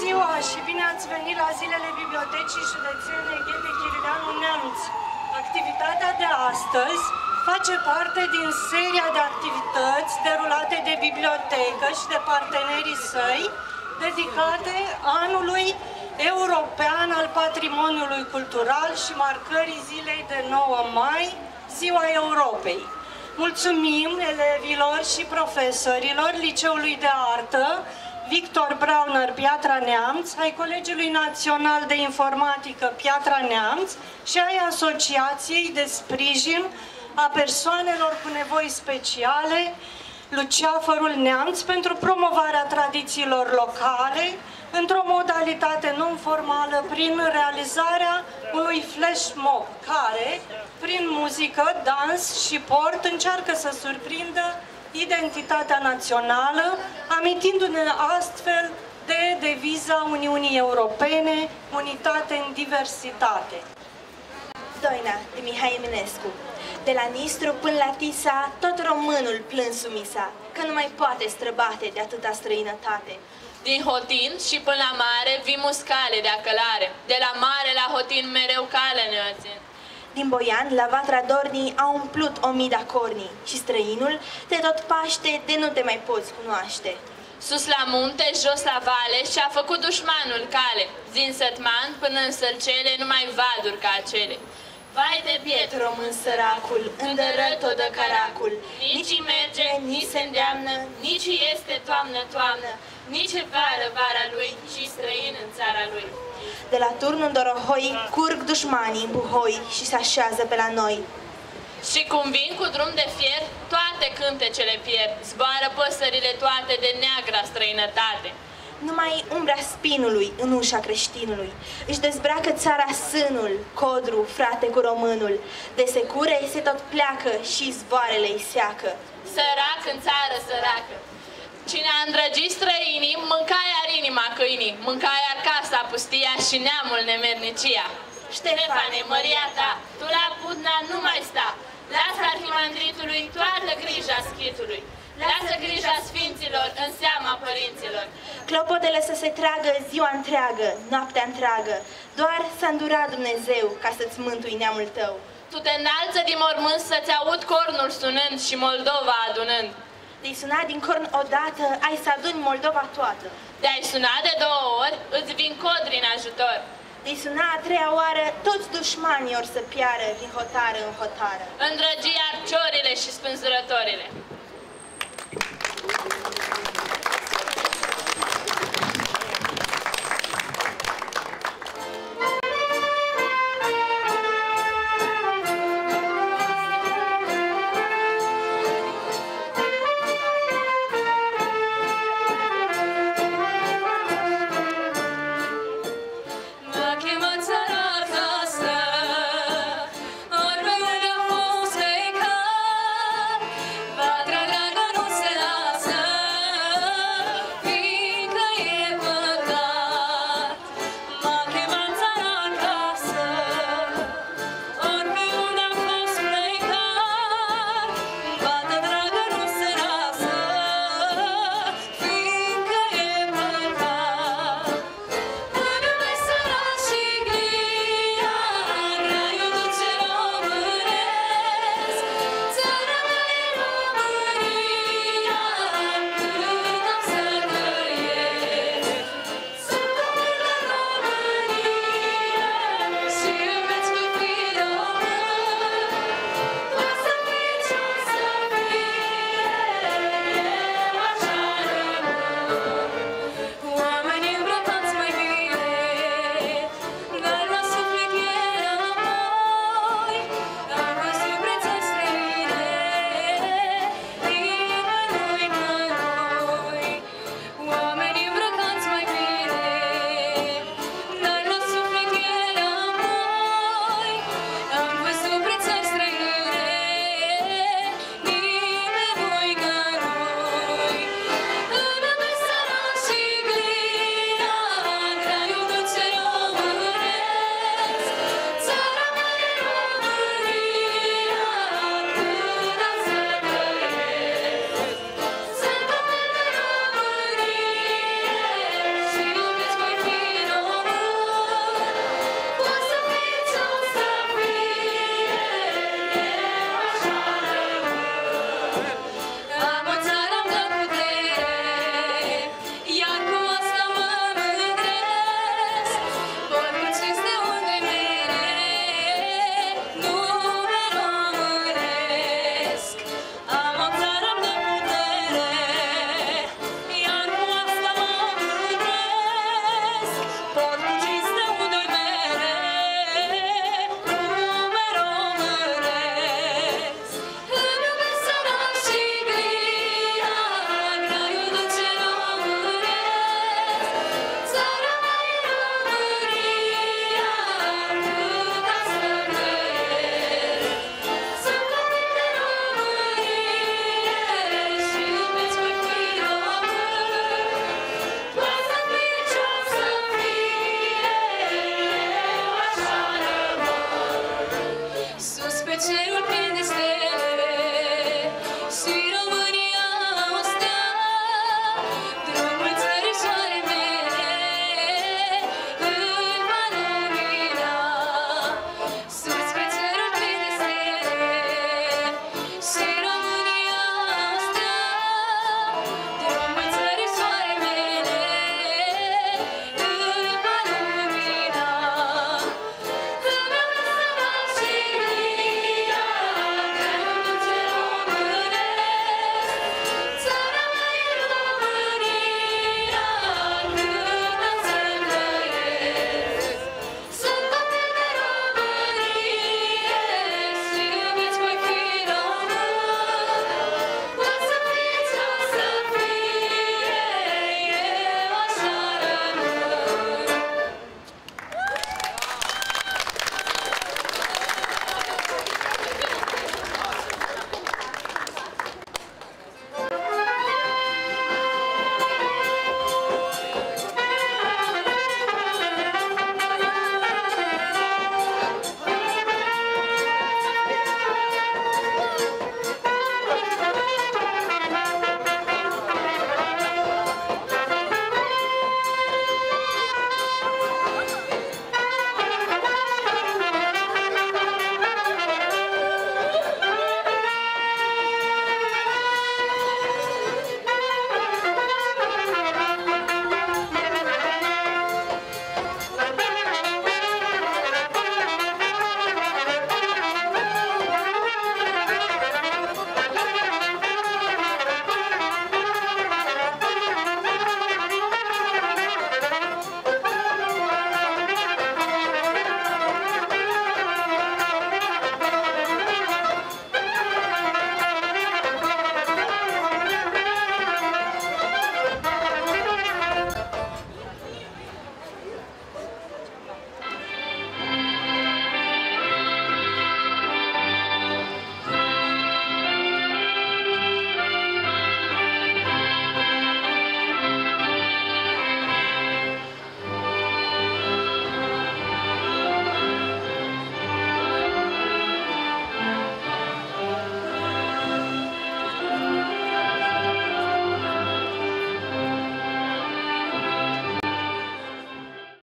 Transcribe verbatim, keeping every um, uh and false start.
ziua și bine ați venit la Zilele Bibliotecii Județene G. T. Kirileanu Neamț. Activitatea de astăzi face parte din seria de activități derulate de bibliotecă și de partenerii săi, dedicate anului european al patrimoniului cultural și marcării zilei de nouă mai, Ziua Europei. Mulțumim elevilor și profesorilor Liceului de Artă Victor Brauner, Piatra Neamț, ai Colegiului Național de Informatică Piatra Neamț și ai Asociației de Sprijin a Persoanelor cu Nevoi Speciale Luceafărul Neamț pentru promovarea tradițiilor locale într-o modalitate non-formală prin realizarea unui flash mob care, prin muzică, dans și port, încearcă să surprindă identitatea națională, amintindu-ne astfel de deviza Uniunii Europene, unitate în diversitate. Doina de Mihai Eminescu. De la Nistru până la Tisa, tot românul plânsul misa, că nu mai poate străbate de atâta străinătate. Din Hotin și până la mare, vii muscale de acălare, de la mare la Hotin mereu cale ne ațin. Din Boian la Vatra Dornii au umplut o mii de acornii și străinul te tot paște de nu te mai poți cunoaște. Sus la munte, jos la vale și-a făcut dușmanul cale, din Sătman până în Sălcele numai vaduri ca acele. Vai de biet român săracul, îndărăt-o de caracul, nici merge, nici se îndeamnă, nici este toamnă, toamnă, nici vară, vara lui și străin în țara lui. De la Turnul Dorohoi curg dușmanii în buhoi și se așează pe la noi. Și cum vin cu drum de fier, toate cântecele pierd, zboară păsările toate de neagra străinătate. Numai umbra spinului în ușa creștinului își dezbracă țara sânul, codru, frate cu românul. De secure se tot pleacă și zboarele-i seacă. Sărac în țară săracă. Cine a îndrăgit străinii, mâncai ar inima câinii, mâncai ar casa pustia și neamul nemernicia. Ștefane, măria ta, tu la putna nu mai sta, lasă arhimandritului toată grija schitului, lasă grija sfinților în seama părinților. Clopotele să se tragă ziua întreagă, noaptea întreagă, doar s-a îndurat Dumnezeu ca să-ți mântui neamul tău. Tu te înalță din mormânt să-ți aud cornul sunând și Moldova adunând. De-ai sunat din corn odată, ai să aduni Moldova toată. De-ai sunat de două ori, îți vin codri în ajutor. De-ai sunat a treia oară, toți dușmanii or să piară din hotară în hotară. Îndrăgi arciorile și spânzurătorile.